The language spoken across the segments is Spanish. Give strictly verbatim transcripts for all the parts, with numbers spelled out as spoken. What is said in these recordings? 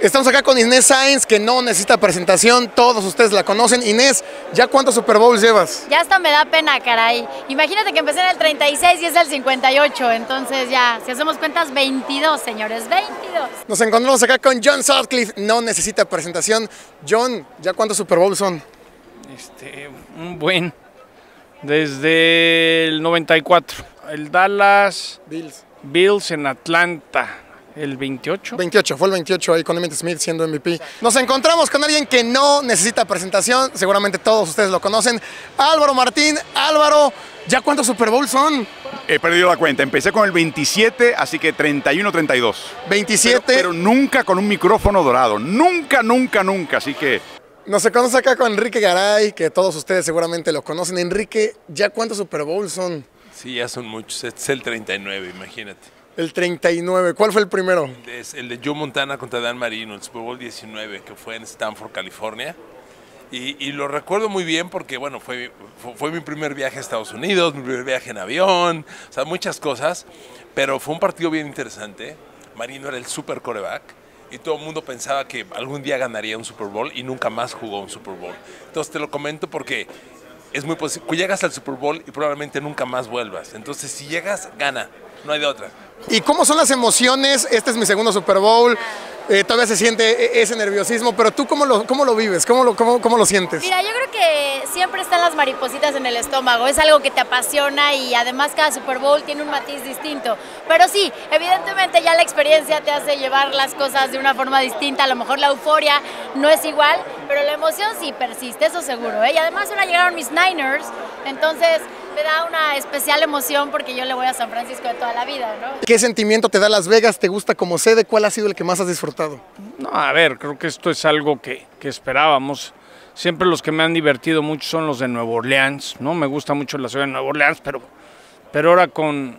Estamos acá con Inés Sáenz, que no necesita presentación, todos ustedes la conocen. Inés, ¿ya cuántos Super Bowls llevas? Ya hasta me da pena, caray. Imagínate que empecé en el treinta y seis y es el cincuenta y ocho, entonces ya, si hacemos cuentas, veintidós, señores, veintidós. Nos encontramos acá con John Sutcliffe, no necesita presentación. John, ¿ya cuántos Super Bowls son? Este, un buen, desde el noventa y cuatro, el Dallas Bills, Bills en Atlanta. ¿El veintiocho? veintiocho, fue el veintiocho ahí con Emmitt Smith siendo M V P. Nos encontramos con alguien que no necesita presentación, seguramente todos ustedes lo conocen. Álvaro Martín. Álvaro, ¿ya cuántos Super Bowls son? He perdido la cuenta, empecé con el veintisiete, así que treinta y uno, treinta y dos. veintisiete. Pero, pero nunca con un micrófono dorado, nunca, nunca, nunca, así que... Nos encontramos acá con Enrique Garay, que todos ustedes seguramente lo conocen. Enrique, ¿ya cuántos Super Bowls son? Sí, ya son muchos, este es el treinta y nueve, imagínate. El treinta y nueve, ¿cuál fue el primero? El de Joe Montana contra Dan Marino, el Super Bowl diecinueve, que fue en Stanford, California. Y, y lo recuerdo muy bien porque, bueno, fue, fue, fue mi primer viaje a Estados Unidos, mi primer viaje en avión, o sea, muchas cosas. Pero fue un partido bien interesante. Marino era el super coreback y todo el mundo pensaba que algún día ganaría un Super Bowl y nunca más jugó un Super Bowl. Entonces te lo comento porque... es muy posible que llegas al Super Bowl y probablemente nunca más vuelvas. Entonces, si llegas, gana. No hay de otra. ¿Y cómo son las emociones? Este es mi segundo Super Bowl. Eh, todavía se siente ese nerviosismo. Pero tú, ¿cómo lo, cómo lo vives? ¿Cómo lo, cómo, cómo lo sientes? Mira, yo creo que siempre están las maripositas en el estómago. Es algo que te apasiona y además cada Super Bowl tiene un matiz distinto. Pero sí, evidentemente ya la experiencia te hace llevar las cosas de una forma distinta. A lo mejor la euforia no es igual, pero la emoción sí persiste, eso seguro, ¿eh? Y además ahora llegaron mis Niners, entonces me da una especial emoción porque yo le voy a San Francisco de toda la vida, ¿no? ¿Qué sentimiento te da Las Vegas? ¿Te gusta como sede? ¿Cuál ha sido el que más has disfrutado? No, a ver, creo que esto es algo que, que esperábamos. Siempre los que me han divertido mucho son los de Nueva Orleans, ¿no? Me gusta mucho la ciudad de Nueva Orleans, pero, pero ahora con,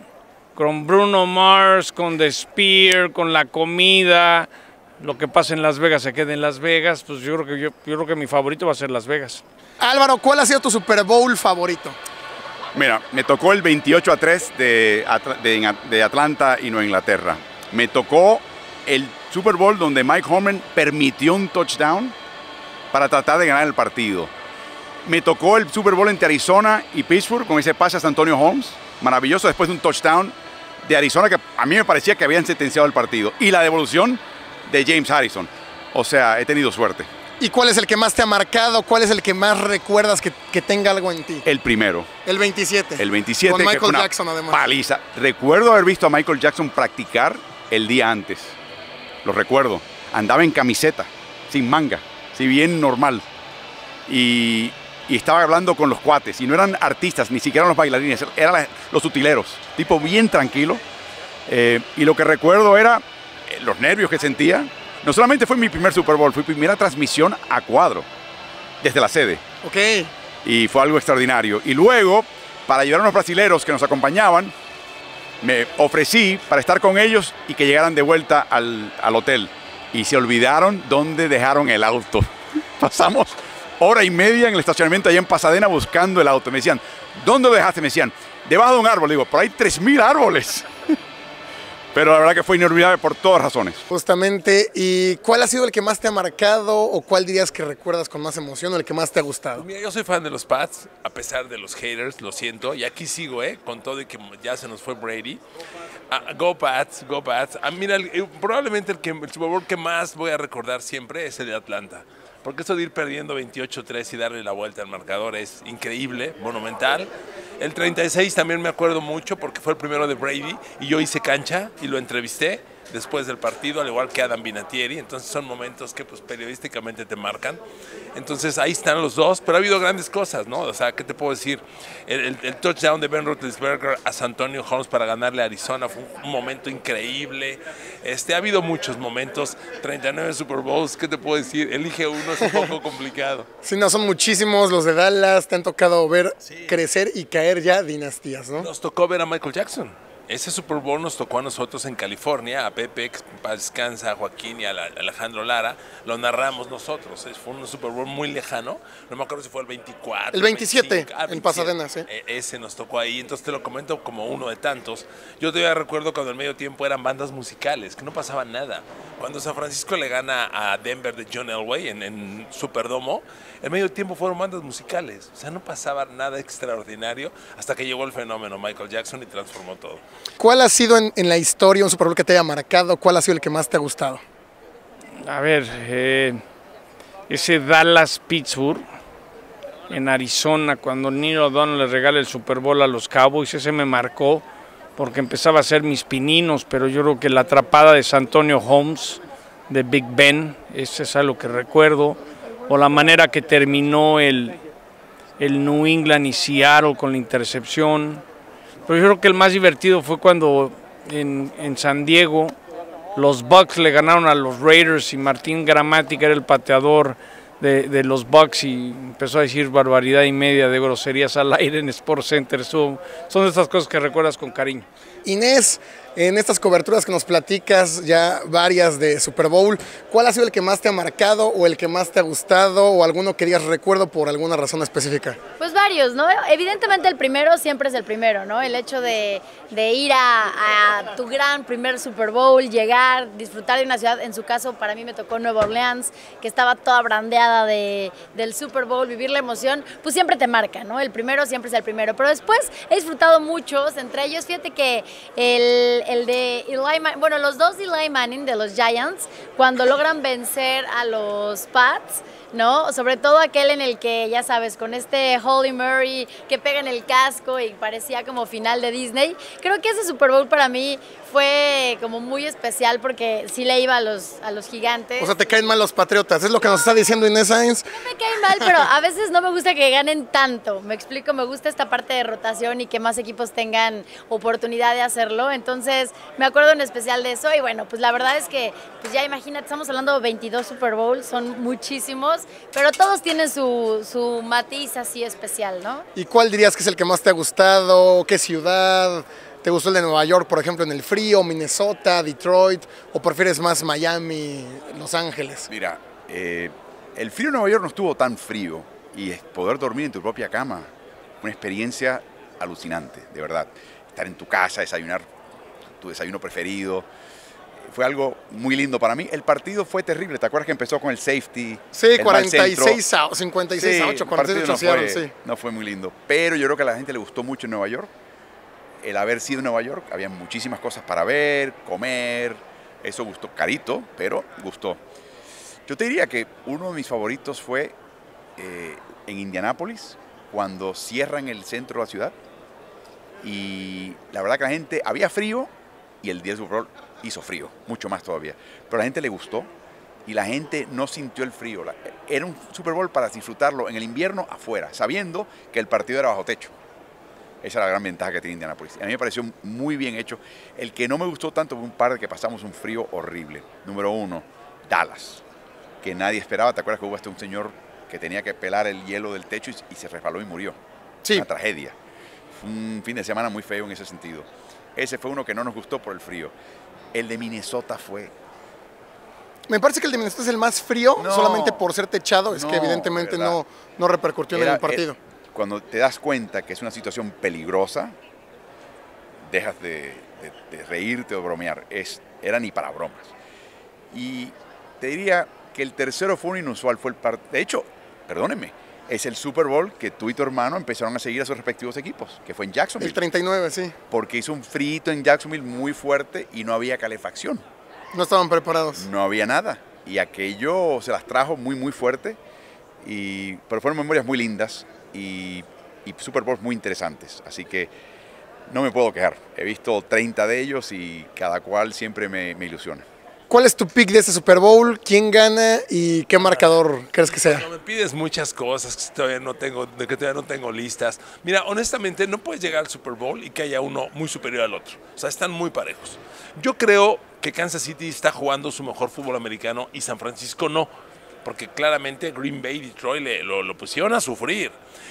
con Bruno Mars, con The Spear, con la comida... lo que pasa en Las Vegas se queda en Las Vegas, pues yo creo que yo, yo creo que mi favorito va a ser Las Vegas. Álvaro, ¿cuál ha sido tu Super Bowl favorito? Mira, me tocó el veintiocho a tres de, de, de Atlanta y Nueva Inglaterra. Me tocó el Super Bowl donde Mike Holmgren permitió un touchdown para tratar de ganar el partido. Me tocó el Super Bowl entre Arizona y Pittsburgh con ese pase a San Antonio Holmes, maravilloso, después de un touchdown de Arizona que a mí me parecía que habían sentenciado el partido. Y la devolución de James Harrison. O sea, he tenido suerte. ¿Y cuál es el que más te ha marcado? ¿Cuál es el que más recuerdas que, que tenga algo en ti? El primero. El veintisiete. El veintisiete. Con Michael Jackson, además. Paliza. Recuerdo haber visto a Michael Jackson practicar el día antes. Lo recuerdo. Andaba en camiseta, sin manga, si bien normal. Y, y estaba hablando con los cuates. Y no eran artistas, ni siquiera los bailarines. Eran la, los utileros. Tipo bien tranquilo. Eh, y lo que recuerdo era... los nervios que sentía. No solamente fue mi primer Super Bowl, fue mi primera transmisión a cuadro, desde la sede. Ok. Y fue algo extraordinario. Y luego, para ayudar a unos brasileros que nos acompañaban, me ofrecí para estar con ellos y que llegaran de vuelta al, al hotel. Y se olvidaron dónde dejaron el auto. Pasamos hora y media en el estacionamiento allá en Pasadena buscando el auto. Me decían, ¿dónde lo dejaste? Me decían, debajo de un árbol. Le digo, por ahí tres mil árboles. Pero la verdad que fue inolvidable por todas razones. Justamente, ¿y cuál ha sido el que más te ha marcado o cuál dirías que recuerdas con más emoción o el que más te ha gustado? Pues mira, yo soy fan de los Pats, a pesar de los haters, lo siento. Y aquí sigo, ¿eh? Con todo y que ya se nos fue Brady. Ah, go Pats, go Pats. Ah, mira, el, probablemente el, que, el Super Bowl que más voy a recordar siempre es el de Atlanta. Porque eso de ir perdiendo veintiocho a tres y darle la vuelta al marcador es increíble, monumental. El treinta y seis también me acuerdo mucho porque fue el primero de Brady y yo hice cancha y lo entrevisté después del partido, al igual que Adam Vinatieri. Entonces son momentos que pues, periodísticamente te marcan. Entonces ahí están los dos, pero ha habido grandes cosas, ¿no? O sea, ¿qué te puedo decir? El, el, el touchdown de Ben Roethlisberger a San Antonio Holmes para ganarle a Arizona fue un, un momento increíble. Este, ha habido muchos momentos, treinta y nueve Super Bowls, ¿qué te puedo decir? Elige uno, es un poco complicado. Sí, no, son muchísimos los de Dallas, te han tocado ver sí. crecer y caer ya dinastías, ¿no? Nos tocó ver a Michael Jackson. Ese Super Bowl nos tocó a nosotros en California, a Pepe, a Descansa, a Joaquín y a Alejandro Lara. Lo narramos nosotros. Fue un Super Bowl muy lejano. No me acuerdo si fue el veinticuatro. El veintisiete, veinticinco, ah, veintisiete. En Pasadena, sí. Ese nos tocó ahí. Entonces te lo comento como uno de tantos. Yo todavía recuerdo cuando el medio tiempo eran bandas musicales, que no pasaba nada. Cuando San Francisco le gana a Denver de John Elway en, en Superdomo, el medio tiempo fueron bandas musicales. O sea, no pasaba nada extraordinario hasta que llegó el fenómeno Michael Jackson y transformó todo. ¿Cuál ha sido en, en la historia un Super Bowl que te haya marcado? ¿Cuál ha sido el que más te ha gustado? A ver, eh, ese Dallas-Pittsburgh en Arizona, cuando Neil O'Donnell le regala el Super Bowl a los Cowboys, ese me marcó porque empezaba a hacer mis pininos, pero yo creo que la atrapada de San Antonio Holmes, de Big Ben, ese es algo que recuerdo, o la manera que terminó el, el New England y Seattle con la intercepción. Pero yo creo que el más divertido fue cuando en, en San Diego los Bucks le ganaron a los Raiders y Martín Gramática era el pateador de, de los Bucks y empezó a decir barbaridad y media de groserías al aire en Sports Center. Son, son estas cosas que recuerdas con cariño. Inés, en estas coberturas que nos platicas ya varias de Super Bowl, ¿cuál ha sido el que más te ha marcado o el que más te ha gustado o alguno que digas recuerdo por alguna razón específica? Pues varios, ¿no? Evidentemente el primero siempre es el primero, ¿no? El hecho de, de ir a, a tu gran primer Super Bowl, llegar, disfrutar de una ciudad, en su caso para mí me tocó Nueva Orleans, que estaba toda brandeada de, del Super Bowl, vivir la emoción, pues siempre te marca, ¿no? El primero siempre es el primero, pero después he disfrutado muchos, entre ellos, fíjate que el... el de Eli Manning, bueno, los dos de Eli Manning de los Giants, cuando logran vencer a los Pats, ¿no? Sobre todo aquel en el que, ya sabes, con este Holly Murray que pega en el casco y parecía como final de Disney. Creo que ese Super Bowl para mí fue como muy especial porque sí le iba a los, a los Gigantes. O sea, te caen mal los Patriotas, es lo que no, nos está diciendo Inés Sáenz. No me caen mal, pero a veces no me gusta que ganen tanto, me explico, me gusta esta parte de rotación y que más equipos tengan oportunidad de hacerlo, entonces me acuerdo en especial de eso y bueno, pues la verdad es que, pues ya imagínate, estamos hablando de veintidós Super Bowls, son muchísimos, pero todos tienen su, su matiz así especial, ¿no? ¿Y cuál dirías que es el que más te ha gustado? ¿Qué ciudad? ¿Te gustó el de Nueva York, por ejemplo, en el frío, Minnesota, Detroit? ¿O prefieres más Miami, Los Ángeles? Mira, eh, el frío en Nueva York no estuvo tan frío y poder dormir en tu propia cama, una experiencia alucinante, de verdad. Estar en tu casa, desayunar tu desayuno preferido. Fue algo muy lindo para mí. El partido fue terrible. ¿Te acuerdas que empezó con el safety? Sí, el cuarenta y seis a cincuenta y seis a ocho, cuarenta y ocho a cero, sí, no, sí. No fue muy lindo. Pero yo creo que a la gente le gustó mucho en Nueva York. El haber sido en Nueva York, había muchísimas cosas para ver, comer. Eso gustó, carito, pero gustó. Yo te diría que uno de mis favoritos fue eh, en Indianápolis, cuando cierran el centro de la ciudad. Y la verdad que la gente, había frío y el día de Super Bowl hizo frío, mucho más todavía. Pero a la gente le gustó y la gente no sintió el frío. Era un Super Bowl para disfrutarlo en el invierno afuera, sabiendo que el partido era bajo techo. Esa es la gran ventaja que tiene Indianapolis. A mí me pareció muy bien hecho. El que no me gustó tanto fue un par de que pasamos un frío horrible. Número uno, Dallas, que nadie esperaba. ¿Te acuerdas que hubo hasta un señor que tenía que pelar el hielo del techo y, y se resbaló y murió? Sí. Una tragedia. Fue un fin de semana muy feo en ese sentido. Ese fue uno que no nos gustó por el frío. El de Minnesota fue... Me parece que el de Minnesota es el más frío, no, solamente por ser techado. Es no, que evidentemente no, no repercutió Era, en el partido. El, cuando te das cuenta que es una situación peligrosa, dejas de, de, de reírte o bromear. Es, era ni para bromas. Y te diría que el tercero fue un inusual. Fue el par... De hecho, perdónenme, es el Super Bowl que tú y tu hermano empezaron a seguir a sus respectivos equipos, que fue en Jacksonville. El treinta y nueve, sí. Porque hizo un frito en Jacksonville muy fuerte y no había calefacción. No estaban preparados. No había nada. Y aquello se las trajo muy, muy fuerte. Y, pero fueron memorias muy lindas y, y Super Bowls muy interesantes. Así que no me puedo quejar. He visto treinta de ellos y cada cual siempre me, me ilusiona. ¿Cuál es tu pick de este Super Bowl? ¿Quién gana y qué marcador crees que sea? No, me pides muchas cosas que todavía no tengo, que todavía no tengo listas. Mira, honestamente, no puedes llegar al Super Bowl y que haya uno muy superior al otro. O sea, están muy parejos. Yo creo que Kansas City está jugando su mejor fútbol americano y San Francisco no. porque claramente Green Bay y Detroit le, lo, lo pusieron a sufrir.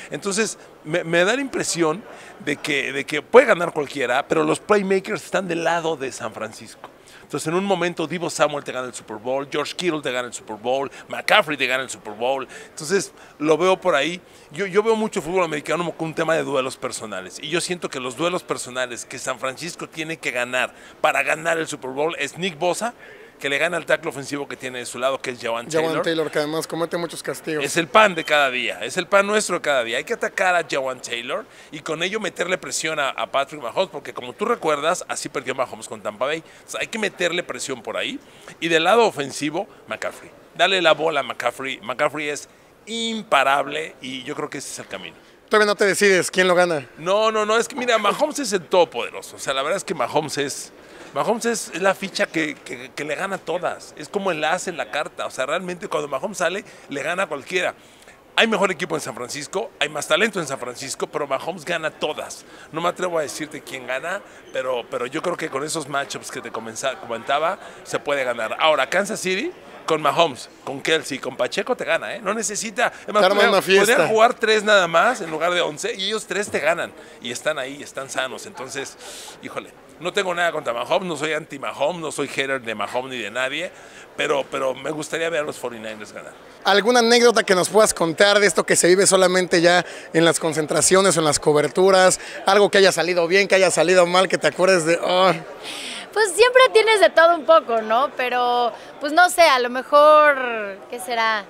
Entonces, me, me da la impresión de que, de que puede ganar cualquiera, pero los playmakers están del lado de San Francisco. Entonces, en un momento, Deebo Samuel te gana el Super Bowl, George Kittle te gana el Super Bowl, McCaffrey te gana el Super Bowl. Entonces, lo veo por ahí. Yo, yo veo mucho fútbol americano con un tema de duelos personales. Y yo siento que los duelos personales que San Francisco tiene que ganar para ganar el Super Bowl es Nick Bosa, que le gana el tackle ofensivo que tiene de su lado, que es Jawan Taylor. Jawan Taylor, que además comete muchos castigos. Es el pan de cada día, es el pan nuestro de cada día. Hay que atacar a Jawan Taylor y con ello meterle presión a, a Patrick Mahomes, porque como tú recuerdas, así perdió Mahomes con Tampa Bay. Entonces, hay que meterle presión por ahí. Y del lado ofensivo, McCaffrey. Dale la bola a McCaffrey. McCaffrey es imparable y yo creo que ese es el camino. Todavía no te decides quién lo gana. No, no, no, es que mira, Mahomes es el todopoderoso. O sea, la verdad es que Mahomes es... Mahomes es la ficha que, que, que le gana a todas. Es como el as en la carta. O sea, realmente cuando Mahomes sale, le gana a cualquiera. Hay mejor equipo en San Francisco, hay más talento en San Francisco, pero Mahomes gana todas. No me atrevo a decirte quién gana, pero, pero yo creo que con esos matchups que te comentaba, se puede ganar. Ahora, Kansas City, con Mahomes, con Kelce, con Pacheco te gana, ¿eh? No necesita... Podrían jugar tres nada más en lugar de once y ellos tres te ganan. Y están ahí, están sanos. Entonces, híjole... No tengo nada contra Mahomes, no soy anti-Mahomes, no soy hater de Mahomes ni de nadie, pero, pero me gustaría ver a los cuarenta y nueve ers ganar. ¿Alguna anécdota que nos puedas contar de esto que se vive solamente ya en las concentraciones, en las coberturas? Algo que haya salido bien, que haya salido mal, que te acuerdes de... Oh. Pues siempre tienes de todo un poco, ¿no? Pero, pues no sé, a lo mejor, ¿qué será?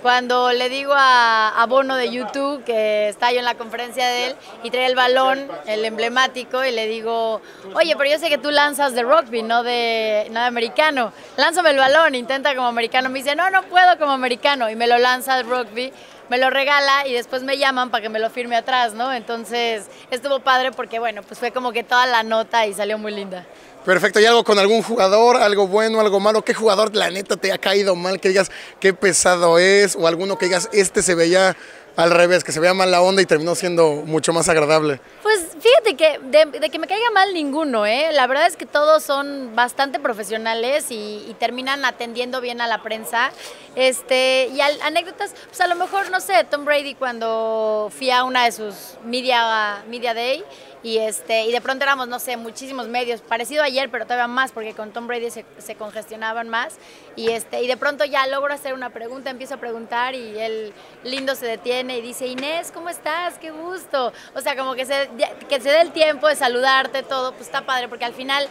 Cuando le digo a, a Bono de YouTube, que está yo en la conferencia de él, y trae el balón, el emblemático, y le digo, oye, pero yo sé que tú lanzas de rugby, no de, no de americano, lánzame el balón, intenta como americano. Me dice, no, no puedo como americano, y me lo lanza de rugby, me lo regala, y después me llaman para que me lo firme atrás, ¿no? Entonces, estuvo padre porque, bueno, pues fue como que toda la nota y salió muy linda. Perfecto, ¿y algo con algún jugador? ¿Algo bueno, algo malo? ¿Qué jugador, la neta, te ha caído mal? Que digas, qué pesado es, o alguno que digas, este se veía al revés, que se veía mala onda y terminó siendo mucho más agradable. Pues fíjate que de, de que me caiga mal ninguno, ¿eh? La verdad es que todos son bastante profesionales y, y terminan atendiendo bien a la prensa. Este, y al, anécdotas, pues a lo mejor, no sé, Tom Brady cuando fui a una de sus media, media day, Y, este, y de pronto éramos, no sé, muchísimos medios, parecido ayer, pero todavía más, porque con Tom Brady se, se congestionaban más. Y, este, y de pronto ya logro hacer una pregunta, empiezo a preguntar y él lindo se detiene y dice, Inés, ¿cómo estás? ¡Qué gusto! O sea, como que se, que se dé el tiempo de saludarte, todo, pues está padre, porque al final...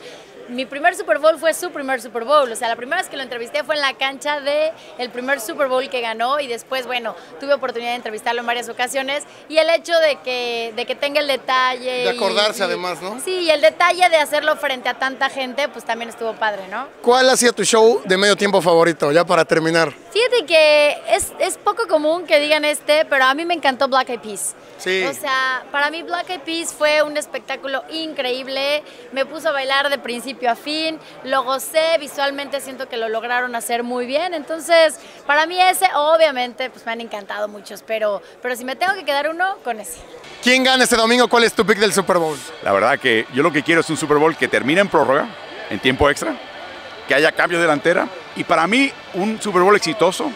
Mi primer Super Bowl fue su primer Super Bowl, o sea, la primera vez que lo entrevisté fue en la cancha de el primer Super Bowl que ganó y después, bueno, tuve oportunidad de entrevistarlo en varias ocasiones y el hecho de que, de que tenga el detalle... De acordarse y, además, ¿no? Sí, y el detalle de hacerlo frente a tanta gente, pues también estuvo padre, ¿no? ¿Cuál ha sido tu show de medio tiempo favorito, ya para terminar? Fíjate que es, es poco común que digan este, pero a mí me encantó Black Eyed Peas. Sí. O sea, para mí Black Eyed Peas fue un espectáculo increíble, me puso a bailar de principio a fin, lo gocé, visualmente siento que lo lograron hacer muy bien, entonces para mí ese, obviamente, pues me han encantado muchos, pero, pero si me tengo que quedar uno, con ese. ¿Quién gana este domingo? ¿Cuál es tu pick del Super Bowl? La verdad que yo lo que quiero es un Super Bowl que termine en prórroga, en tiempo extra, que haya cambio delantera, y para mí un Super Bowl exitoso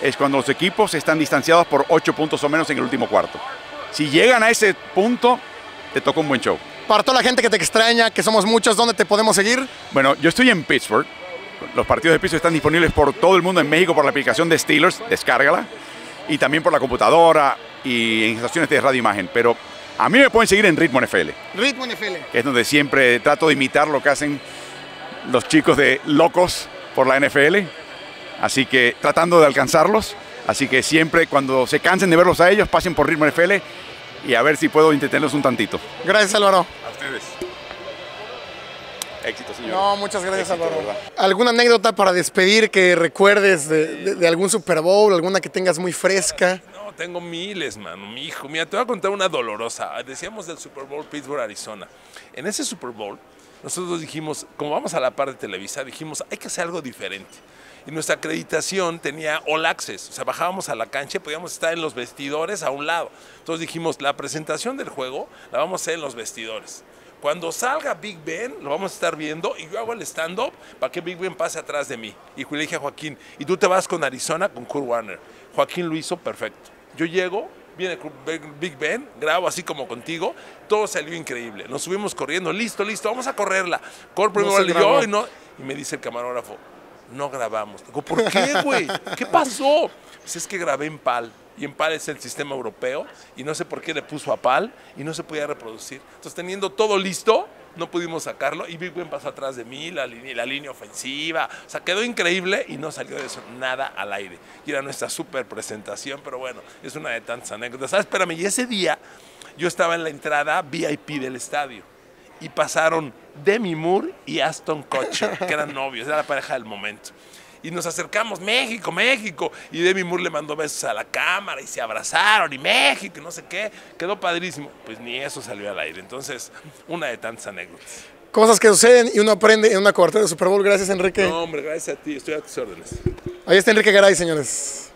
es cuando los equipos están distanciados por ocho puntos o menos en el último cuarto. Si llegan a ese punto, te toca un buen show. Para toda la gente que te extraña, que somos muchos, ¿dónde te podemos seguir? Bueno, yo estoy en Pittsburgh. Los partidos de Pittsburgh están disponibles por todo el mundo en México por la aplicación de Steelers, descárgala, y también por la computadora y en estaciones de radio imagen. Pero a mí me pueden seguir en Ritmo N F L. Ritmo N F L. Que es donde siempre trato de imitar lo que hacen los chicos de locos por la N F L. Así que tratando de alcanzarlos. Así que siempre cuando se cansen de verlos a ellos, pasen por Ritmo N F L. Y a ver si puedo intentarlos un tantito. Gracias, Álvaro. A ustedes. Éxito, señor. No, muchas gracias, éxito, Álvaro. ¿Verdad? ¿Alguna anécdota para despedir que recuerdes de, de, de algún Super Bowl, alguna que tengas muy fresca? No, tengo miles, mano, mi hijo. Mira, te voy a contar una dolorosa. Decíamos del Super Bowl Pittsburgh, Arizona. En ese Super Bowl, nosotros dijimos, como vamos a la par de Televisa, dijimos, hay que hacer algo diferente. Y nuestra acreditación tenía all access, o sea, bajábamos a la cancha y podíamos estar en los vestidores a un lado. Entonces dijimos, la presentación del juego la vamos a hacer en los vestidores. Cuando salga Big Ben, lo vamos a estar viendo y yo hago el stand-up para que Big Ben pase atrás de mí. Y le dije a Joaquín, y tú te vas con Arizona con Kurt Warner. Joaquín lo hizo perfecto. Yo llego, viene Big Ben, grabo así como contigo, todo salió increíble. Nos subimos corriendo, listo, listo, vamos a correrla. Corre primero el yo y no. Y me dice el camarógrafo, no grabamos. Digo, ¿por qué, güey? ¿Qué pasó? Pues es que grabé en PAL. Y en PAL es el sistema europeo, y no sé por qué le puso a PAL, y no se podía reproducir. Entonces, teniendo todo listo, no pudimos sacarlo, y Big Ben pasó atrás de mí, la línea, la línea ofensiva, o sea, quedó increíble, y no salió de eso nada al aire. Y era nuestra súper presentación, pero bueno, es una de tantas anécdotas. Ah, espérame, y ese día, yo estaba en la entrada V I P del estadio, y pasaron Demi Moore y Aston Kutcher, que eran novios, era la pareja del momento. Y nos acercamos, México, México. Y Demi Moore le mandó besos a la cámara y se abrazaron y México y no sé qué. Quedó padrísimo. Pues ni eso salió al aire. Entonces, una de tantas anécdotas. Cosas que suceden y uno aprende en una cobertura de Super Bowl. Gracias, Enrique. No, hombre, gracias a ti. Estoy a tus órdenes. Ahí está Enrique Garay, señores.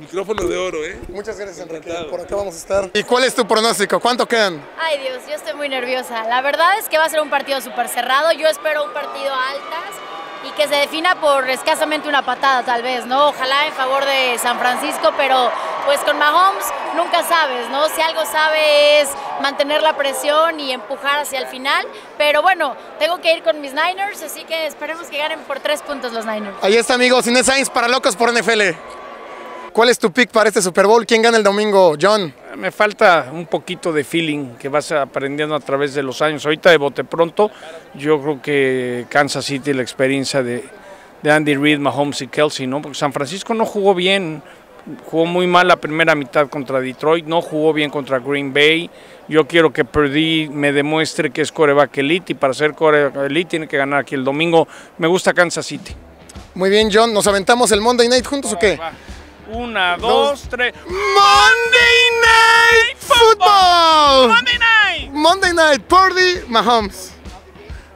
Micrófono de oro, ¿eh? Muchas gracias, Enrique. Por acá vamos a estar. ¿Y cuál es tu pronóstico? ¿Cuánto quedan? Ay, Dios, yo estoy muy nerviosa. La verdad es que va a ser un partido súper cerrado. Yo espero un partido a altas. Y que se defina por escasamente una patada, tal vez, ¿no? Ojalá en favor de San Francisco, pero pues con Mahomes nunca sabes, ¿no? Si algo sabe es mantener la presión y empujar hacia el final. Pero bueno, tengo que ir con mis Niners, así que esperemos que ganen por tres puntos los Niners. Ahí está, amigos. Inés Sáenz para Locos por N F L. ¿Cuál es tu pick para este Super Bowl? ¿Quién gana el domingo, John? Me falta un poquito de feeling que vas aprendiendo a través de los años. Ahorita de bote pronto, yo creo que Kansas City, la experiencia de, de Andy Reid, Mahomes y Kelce, ¿no? Porque San Francisco no jugó bien, jugó muy mal la primera mitad contra Detroit, no jugó bien contra Green Bay. Yo quiero que Purdy me demuestre que es coreback elite y para ser coreback elite tiene que ganar aquí el domingo. Me gusta Kansas City. Muy bien, John, ¿nos aventamos el Monday Night juntos o qué? Va. Una, dos, dos, tres. Monday Night Football. Monday Night. Monday Night. Purdy Mahomes.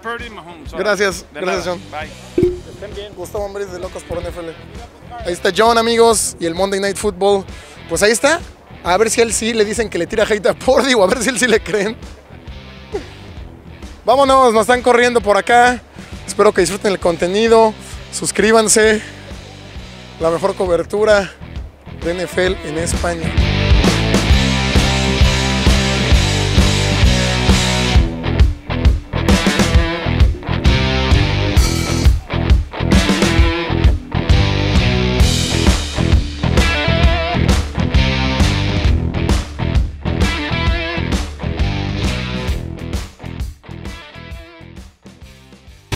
Purdy Mahomes. Gracias. Gracias, John. Bye. Estén bien. Gustavo Ambris de Locos por N F L. Ahí está John, amigos. Y el Monday Night Football. Pues ahí está. A ver si él sí le dicen que le tira hate a Purdy o a ver si él sí le creen. Vámonos. Nos están corriendo por acá. Espero que disfruten el contenido. Suscríbanse. La mejor cobertura de N F L en España.